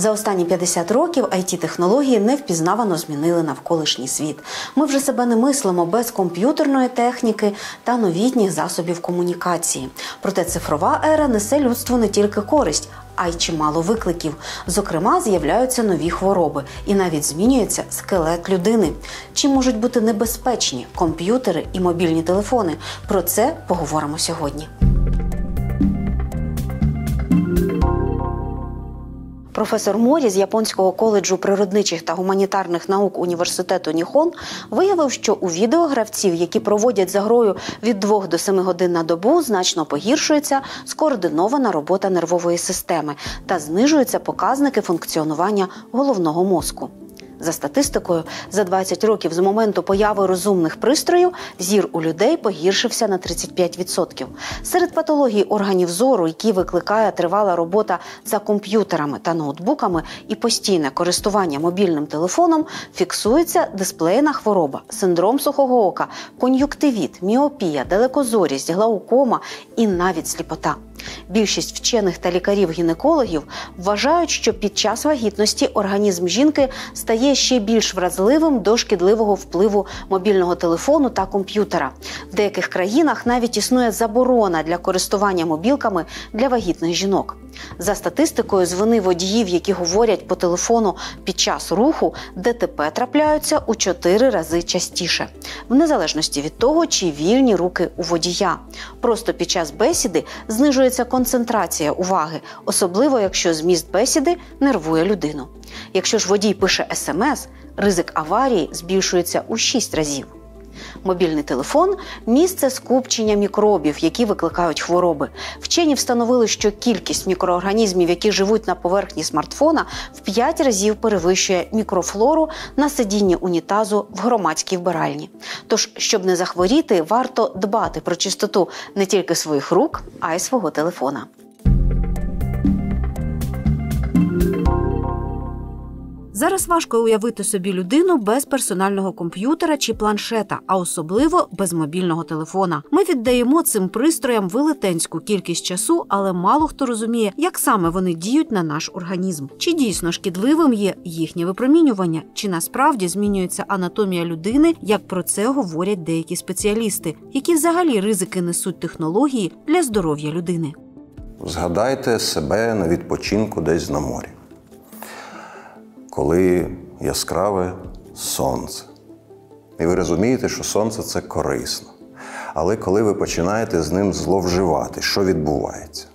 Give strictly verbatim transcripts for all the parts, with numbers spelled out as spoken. За останні п'ятдесят років ай ті-технології невпізнавано змінили навколишній світ. Ми вже себе не мислимо без комп'ютерної техніки та новітніх засобів комунікації. Проте цифрова ера несе людству не тільки користь, а й чимало викликів. Зокрема, з'являються нові хвороби і навіть змінюється скелет людини. Чим можуть бути небезпечні комп'ютери і мобільні телефони? Про це поговоримо сьогодні. Професор Морі з Японського коледжу природничих та гуманітарних наук Університету Ніхон виявив, що у відеогравців, які проводять за грою від двох до семи годин на добу, значно погіршується скоординована робота нервової системи та знижуються показники функціонування головного мозку. За статистикою, за двадцять років з моменту появи розумних пристроїв зір у людей погіршився на тридцять п'ять відсотків. Серед патологій органів зору, які викликає тривала робота за комп'ютерами та ноутбуками і постійне користування мобільним телефоном, фіксується дисплейна хвороба, синдром сухого ока, кон'юктивіт, міопія, далекозорість, глаукома і навіть сліпота. Більшість вчених та лікарів-гінекологів вважають, що під час вагітності організм жінки стає ще більш вразливим до шкідливого впливу мобільного телефону та комп'ютера. В деяких країнах навіть існує заборона для користування мобілками для вагітних жінок. За статистикою, з вини водіїв, які говорять по телефону під час руху, де те пе трапляються у чотири рази частіше. В незалежності від того, чи вільні руки у водія. Просто під час бесіди знижується концентрація уваги, особливо якщо зміст бесіди нервує людину. Якщо ж водій пише ес ем ес, ризик аварії збільшується у шість разів. Мобільний телефон – місце скупчення мікробів, які викликають хвороби. Вчені встановили, що кількість мікроорганізмів, які живуть на поверхні смартфона, в п'ять разів перевищує мікрофлору на сидінні унітазу в громадській вбиральні. Тож, щоб не захворіти, варто дбати про чистоту не тільки своїх рук, а й свого телефона. Зараз важко уявити собі людину без персонального комп'ютера чи планшета, а особливо без мобільного телефона. Ми віддаємо цим пристроям велетенську кількість часу, але мало хто розуміє, як саме вони діють на наш організм. Чи дійсно шкідливим є їхнє випромінювання? Чи насправді змінюється анатомія людини, як про це говорять деякі спеціалісти? Які взагалі ризики несуть технології для здоров'я людини? Згадайте себе на відпочинку десь на морі, коли яскраве сонце. І ви розумієте, що сонце – це корисно. Але коли ви починаєте з ним зловживати, що відбувається?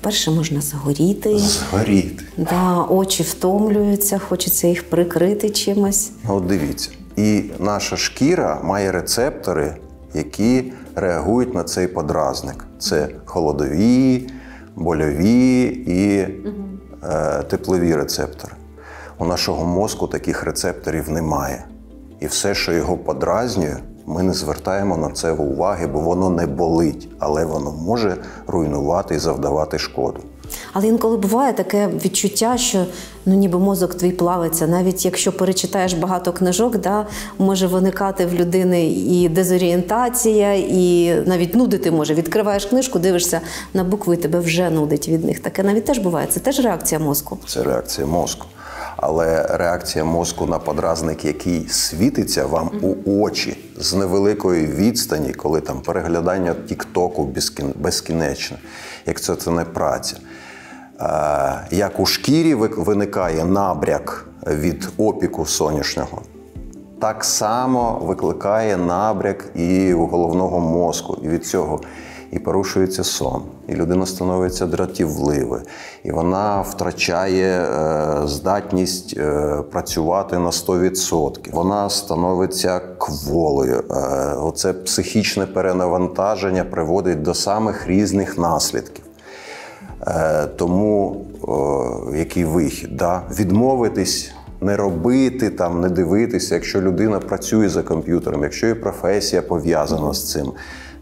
Перше можна загоріти. Загоріти. Да, очі втомлюються, хочеться їх прикрити чимось. От дивіться. І наша шкіра має рецептори, які реагують на цей подразник. Це холодові, больові і угу. теплові рецептори. У нашого мозку таких рецепторів немає. І все, що його подразнює, ми не звертаємо на це уваги, бо воно не болить, але воно може руйнувати і завдавати шкоду. Але інколи буває таке відчуття, що ну, ніби мозок твій плавиться. Навіть якщо перечитаєш багато книжок, да, може виникати в людини і дезорієнтація, і навіть нудити може. Відкриваєш книжку, дивишся на букви, і тебе вже нудить від них. Таке навіть теж буває. Це теж реакція мозку. Це реакція мозку. Але реакція мозку на подразник, який світиться вам mm. у очі з невеликої відстані, коли там переглядання тік-току безкінечне, як це, це не праця. Як у шкірі виникає набряк від опіку сонячного, так само викликає набряк і у головного мозку. І від цього і порушується сон, і людина становиться дратівливою, і вона втрачає е, здатність е, працювати на сто відсотків. Вона становиться кволою. Е, оце психічне перенавантаження приводить до самих різних наслідків. Е, тому е, який вихід? Да? Відмовитись, не робити, там, не дивитися, якщо людина працює за комп'ютером, якщо її професія пов'язана з цим.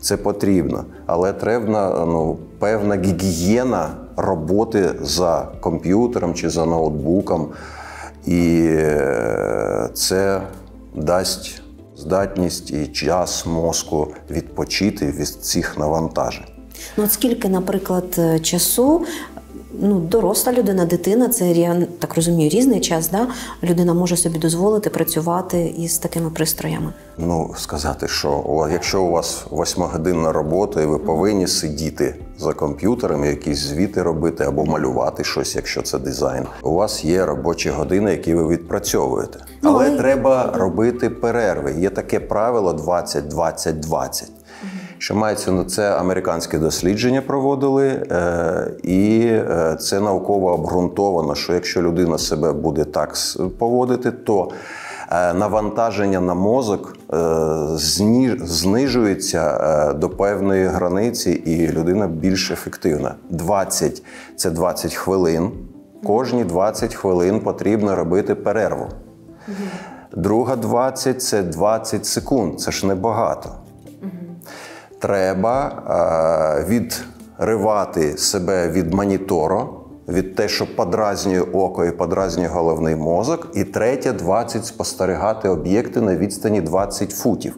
Це потрібно, але треба ну, певна гігієна роботи за комп'ютером чи за ноутбуком, і це дасть здатність і час мозку відпочити від цих навантажень. Ну, от скільки, наприклад, часу ну, доросла людина, дитина, це, я так розумію, різний час, да? Людина може собі дозволити працювати із такими пристроями. Ну, сказати, що якщо у вас восьмигодинна робота і ви повинні сидіти за комп'ютером, якісь звіти робити або малювати щось, якщо це дизайн, у вас є робочі години, які ви відпрацьовуєте. Ну, але і... треба робити перерви. Є таке правило двадцять двадцять двадцять. Що мається, ну, це американське дослідження проводили, е, і е, це науково обґрунтовано, що якщо людина себе буде так поводити, то е, навантаження на мозок е, зні, знижується е, до певної границі, і людина більш ефективна. двадцять – це двадцять хвилин. Кожні двадцять хвилин потрібно робити перерву. Друга двадцять – це двадцять секунд, це ж небагато. Треба е, відривати себе від монітору, від те, що подразнює око і подразнює головний мозок. І третє – двадцять спостерігати об'єкти на відстані двадцять футів.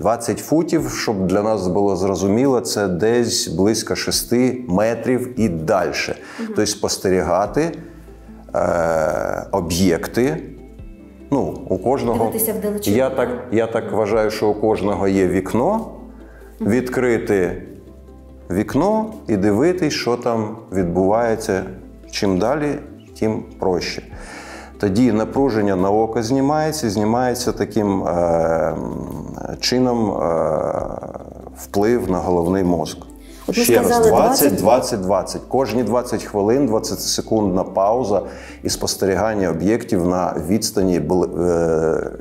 двадцять футів, щоб для нас було зрозуміло, це десь близько шести метрів і далі. Угу. Тобто спостерігати е, об'єкти. Ну, у кожного, я так, я так вважаю, що у кожного є вікно. Відкрити вікно і дивитись, що там відбувається. Чим далі, тим проще. Тоді напруження на око знімається, знімається таким е чином е вплив на головний мозок. От ще сказали, раз, двадцять двадцять двадцять. Кожні двадцять хвилин, двадцятисекундна пауза і спостерігання об'єктів на відстані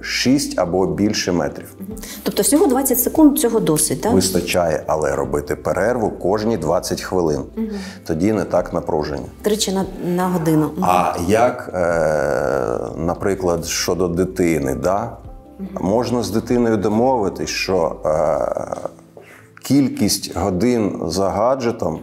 шість або більше метрів. Тобто всього двадцять секунд цього досить, так? Вистачає, але робити перерву кожні двадцять хвилин. Угу. Тоді не так напруження. Тричі на, на годину. Угу. А як, е, наприклад, щодо дитини, да? Угу. Можна з дитиною домовитись, що е, кількість годин за гаджетом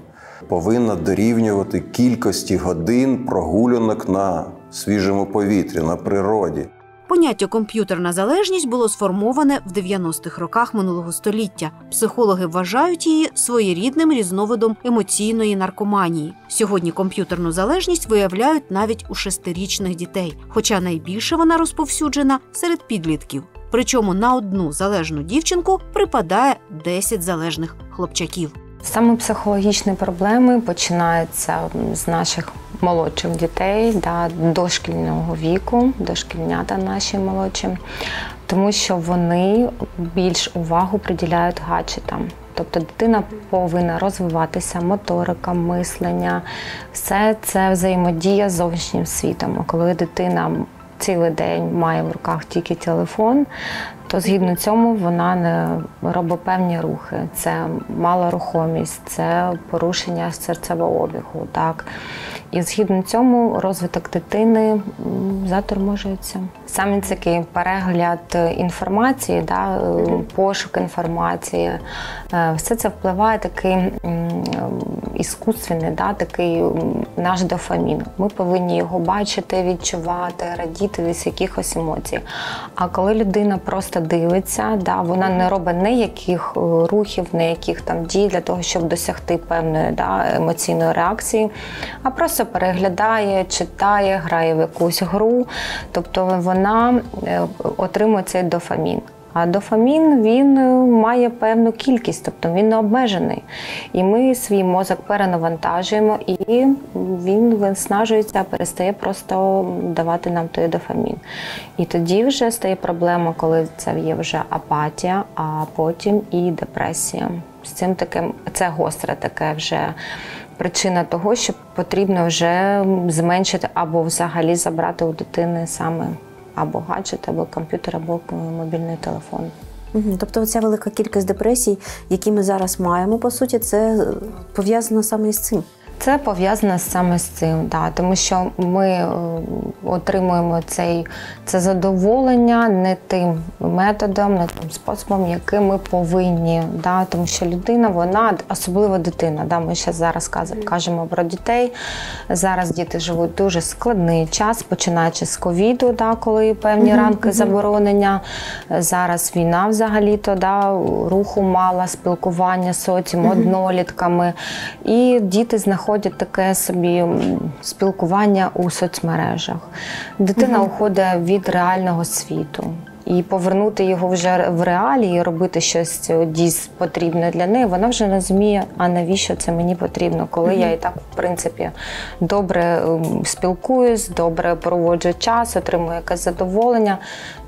повинна дорівнювати кількості годин прогулянок на свіжому повітрі, на природі. Поняття «комп'ютерна залежність» було сформоване в дев'яностих роках минулого століття. Психологи вважають її своєрідним різновидом емоційної наркоманії. Сьогодні комп'ютерну залежність виявляють навіть у шестирічних дітей, хоча найбільше вона розповсюджена серед підлітків. Причому на одну залежну дівчинку припадає десять залежних хлопчаків. Саме психологічні проблеми починаються з наших молодших дітей, да, дошкільного віку, дошкільнята наші молодші, тому що вони більш увагу приділяють гаджетам. Тобто дитина повинна розвиватися, моторика, мислення, все це взаємодія з зовнішнім світом. Коли дитина цілий день має в руках тільки телефон, то згідно цьому вона не робить певні рухи. Це малорухомість, це порушення серцевого обігу. Так? І згідно цьому розвиток дитини заторможується. Саме такий перегляд інформації, да, пошук інформації, все це впливає такий іскусственний, да, такий наш дофамін. Ми повинні його бачити, відчувати, радіти з якихось емоцій. А коли людина просто дивиться, да, вона не робить ніяких рухів, ніяких там дій для того, щоб досягти певної, да, емоційної реакції, а просто переглядає, читає, грає в якусь гру, тобто вона отримує цей дофамін. А дофамін, він має певну кількість, тобто він не обмежений. І ми свій мозок перенавантажуємо, і він виснажується, перестає просто давати нам той дофамін. І тоді вже стає проблема, коли це є вже апатія, а потім і депресія. З цим таким, це гостре таке вже причина того, що потрібно вже зменшити або взагалі забрати у дитини саме або гаджет, або комп'ютер, або мобільний телефон. Угу. Тобто ця велика кількість депресій, які ми зараз маємо, по суті, це пов'язано саме з цим? Це пов'язано саме з цим, да, тому що ми отримуємо цей, це задоволення не тим методом, не тим способом, яким ми повинні. Да, тому що людина, вона, особливо дитина, да, ми ще зараз кажемо про дітей. Зараз діти живуть дуже складний час, починаючи з ковіду, да, коли певні угу, рамки угу. заборонення. Зараз війна взагалі-то, да, руху мало, спілкування з соціумом, угу. однолітками. І діти знаходяться проходять таке собі спілкування у соцмережах. Дитина угу. уходить від реального світу. І повернути його вже в реалії, робити щось дійсно потрібне для неї, вона вже розуміє, а навіщо це мені потрібно, коли mm-hmm. я і так, в принципі, добре спілкуюсь, добре проводжу час, отримую якесь задоволення.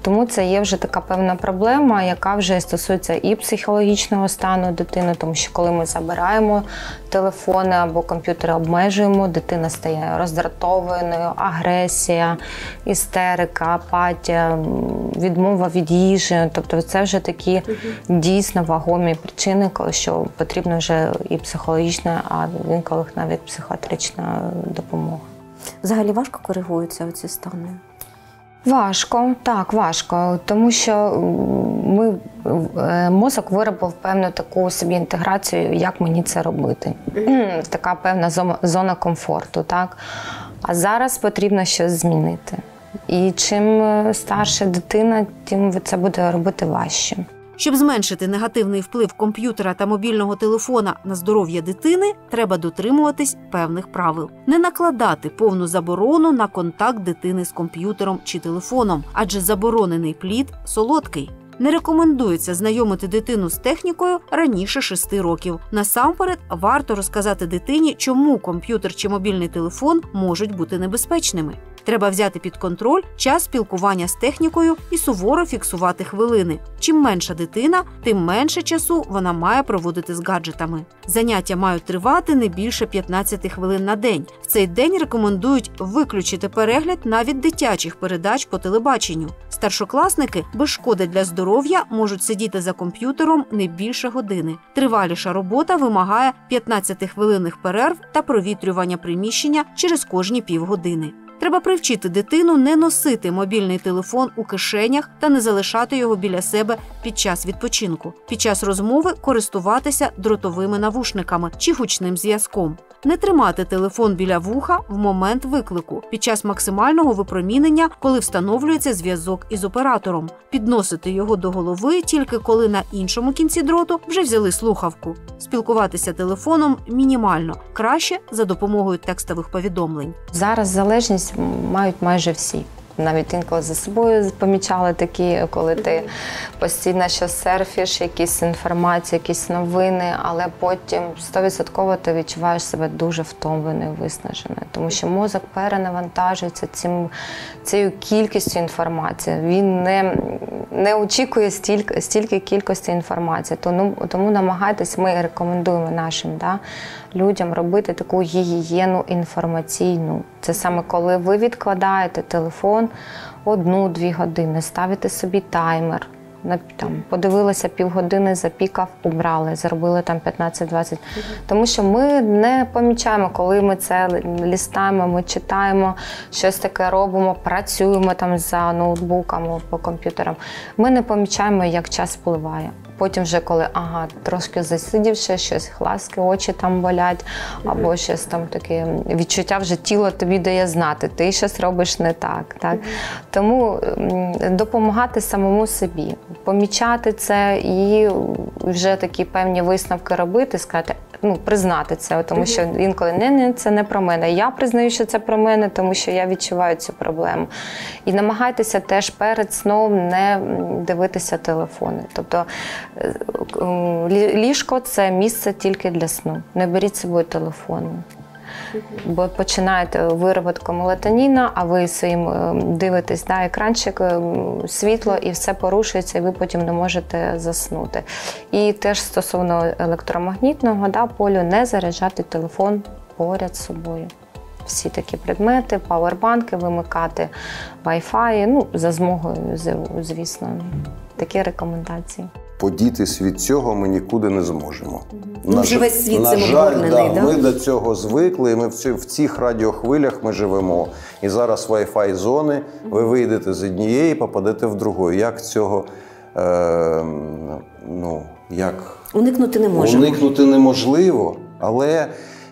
Тому це є вже така певна проблема, яка вже стосується і психологічного стану дитини, тому що коли ми забираємо телефони або комп'ютери обмежуємо, дитина стає роздратованою, агресія, істерика, апатія, відмова від їжі. Тобто це вже такі дійсно вагомі причини, що потрібна вже і психологічна, а в інколи навіть психіатрична допомога. Взагалі важко коригуються оці стани? Важко, так, важко, тому що ми, мозок виробив певну таку собі інтеграцію, як мені це робити. Така певна зона комфорту, так? А зараз потрібно щось змінити. І чим старша дитина, тим це буде робити важче. Щоб зменшити негативний вплив комп'ютера та мобільного телефона на здоров'я дитини, треба дотримуватись певних правил. Не накладати повну заборону на контакт дитини з комп'ютером чи телефоном, адже заборонений плід солодкий. Не рекомендується знайомити дитину з технікою раніше шести років. Насамперед, варто розказати дитині, чому комп'ютер чи мобільний телефон можуть бути небезпечними. Треба взяти під контроль час спілкування з технікою і суворо фіксувати хвилини. Чим менша дитина, тим менше часу вона має проводити з гаджетами. Заняття мають тривати не більше п'ятнадцяти хвилин на день. В цей день рекомендують виключити перегляд навіть дитячих передач по телебаченню. Старшокласники без шкоди для здоров'я можуть сидіти за комп'ютером не більше години. Триваліша робота вимагає п'ятнадцятихвилинних перерв та провітрювання приміщення через кожні півгодини. Треба привчити дитину не носити мобільний телефон у кишенях та не залишати його біля себе під час відпочинку. Під час розмови користуватися дротовими навушниками чи гучним зв'язком. Не тримати телефон біля вуха в момент виклику, під час максимального випромінення, коли встановлюється зв'язок із оператором. Підносити його до голови тільки коли на іншому кінці дроту вже взяли слухавку. Спілкуватися телефоном мінімально, краще за допомогою текстових повідомлень. Зараз залежність мають майже всі. Навіть інколи за собою помічали такі, коли ти постійно щось серфіш, якісь інформації, якісь новини, але потім сто відсотків ти відчуваєш себе дуже втомленою, виснаженою, тому що мозок перенавантажується цим, цією кількістю інформації. Він не, не очікує стільки, стільки кількості інформації, тому, тому намагайтесь, ми рекомендуємо нашим да, людям робити таку гігієну інформаційну. Це саме коли ви відкладаєте телефон, одну-дві години, ставити собі таймер, там, подивилися півгодини, запікав, убрали, зробили там п'ятнадцять-двадцять. Тому що ми не помічаємо, коли ми це листаємо, ми читаємо, щось таке робимо, працюємо там за ноутбуками, по комп'ютерам. Ми не помічаємо, як час впливає. Потім вже коли, ага, трошки засидівши, щось, глазки, очі там болять, або щось там таке відчуття, вже тіло тобі дає знати, ти щось робиш не так. так? Тому допомагати самому собі, помічати це і вже такі певні висновки робити, сказати, ну, признати це, тому що інколи не, не, це не про мене. Я признаю, що це про мене, тому що я відчуваю цю проблему. І намагайтеся теж перед сном не дивитися телефони. Тобто ліжко – це місце тільки для сну. Не беріть з собою телефони. Бо починаєте вироботку мелатоніна, а ви своїм дивитесь да, екранчик, світло, і все порушується, і ви потім не можете заснути. І теж стосовно електромагнітного да, полю, не заряджати телефон поряд з собою. Всі такі предмети, пауербанки, вимикати Wi-Fi, ну, за змогою, звісно. Такі рекомендації. Подітись від цього ми нікуди не зможемо. На, вже весь світ на жаль, да, да? ми до цього звикли, і ми в, ці, в цих радіохвилях ми живемо. І зараз Wi-Fi зони, ви вийдете з однієї і попадете в другу. Як цього, е, ну, як… Уникнути не можемо. Уникнути неможливо, але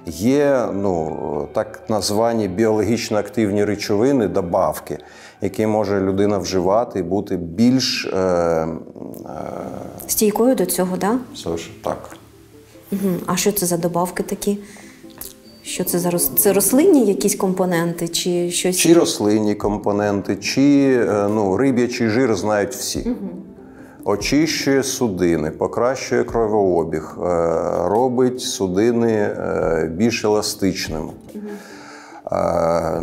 є, ну, так названі біологічно активні речовини, добавки, які може людина вживати і бути більш… Е, е, стійкою до цього, да? Все ж, так. Угу. А що це за добавки такі? Що це за рослини? Це рослинні якісь компоненти чи щось? Чи рослинні компоненти, чи ну, риб'ячий жир знають всі. Угу. Очищує судини, покращує кровообіг, робить судини більш еластичними. Угу.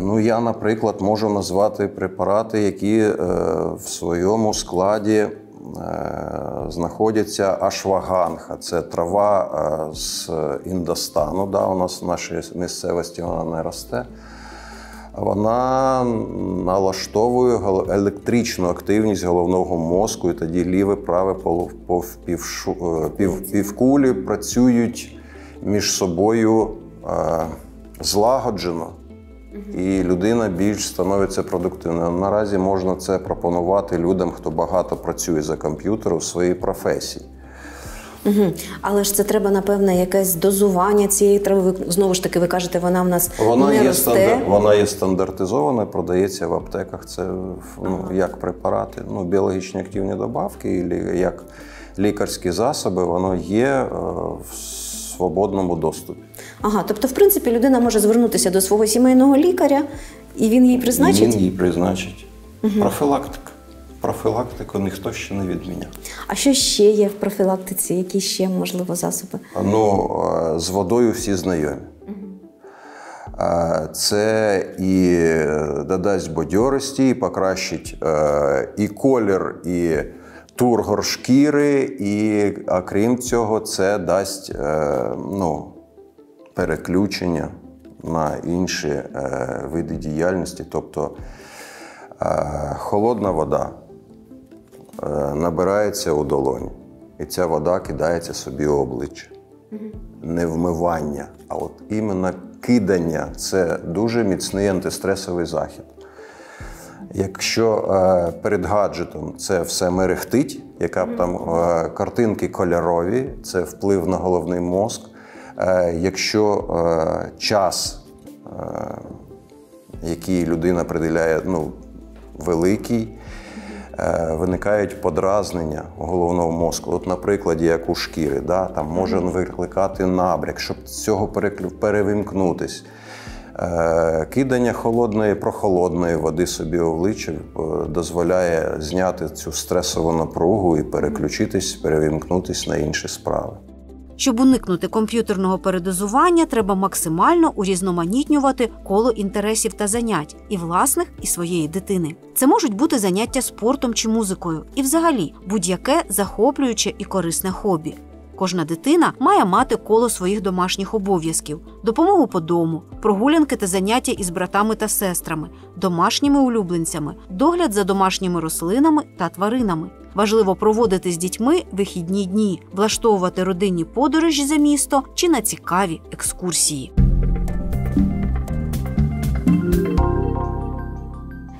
Ну, я, наприклад, можу назвати препарати, які в своєму складі знаходяться ашваганха. Це трава з Індостану, да, у нас в нашій місцевості вона не росте. Вона налаштовує електричну активність головного мозку, і тоді ліве, праве півкулі працюють між собою злагоджено. І людина більш становиться продуктивною. Наразі можна це пропонувати людям, хто багато працює за комп'ютером у своїй професії. Угу. Але ж це треба, напевне, якесь дозування цієї трави. Знову ж таки, ви кажете, вона в нас вона не є росте. Стандар... Вона є стандартизована, продається в аптеках. Це ну, як препарати, ну, біологічні активні добавки, як лікарські засоби, воно є в свободному доступі. Ага, тобто, в принципі, людина може звернутися до свого сімейного лікаря, і він їй призначить? Він їй призначить. Угу. Профілактика. Профілактику ніхто ще не відміняв. А що ще є в профілактиці? Які ще, можливо, засоби? Ну, з водою всі знайомі. Угу. Це і додасть бадьорості, і покращить і колір, і тургор шкіри, і, а крім цього, це дасть ну, переключення на інші види діяльності. Тобто холодна вода набирається у долоні, і ця вода кидається собі в обличчя. Угу. Не вмивання, а от іменно кидання – це дуже міцний антистресовий захід. Якщо е, перед гаджетом це все мерехтить, яка б там е, картинки кольорові, це вплив на головний мозк. Е, якщо е, час, е, який людина приділяє, ну, великий, е, виникають подразнення головного мозку. От на прикладі, як у шкіри, да, там може викликати набряк, щоб з цього перевімкнутись. Кидання холодної, прохолодної води собі в обличчя дозволяє зняти цю стресову напругу і переключитись, перевімкнутись на інші справи. Щоб уникнути комп'ютерного передозування, треба максимально урізноманітнювати коло інтересів та занять і власних, і своєї дитини. Це можуть бути заняття спортом чи музикою, і взагалі будь-яке захоплююче і корисне хобі. Кожна дитина має мати коло своїх домашніх обов'язків, допомогу по дому, прогулянки та заняття із братами та сестрами, домашніми улюбленцями, догляд за домашніми рослинами та тваринами. Важливо проводити з дітьми вихідні дні, влаштовувати родинні подорожі за місто чи на цікаві екскурсії.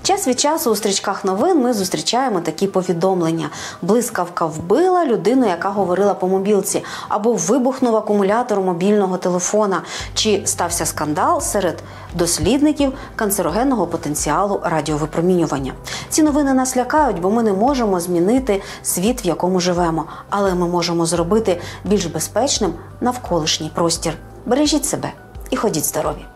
Час від часу у стрічках новин ми зустрічаємо такі повідомлення. Блискавка вбила людину, яка говорила по мобілці, або вибухнув акумулятор мобільного телефона, чи стався скандал серед дослідників канцерогенного потенціалу радіовипромінювання. Ці новини нас лякають, бо ми не можемо змінити світ, в якому живемо, але ми можемо зробити більш безпечним навколишній простір. Бережіть себе і ходіть здорові!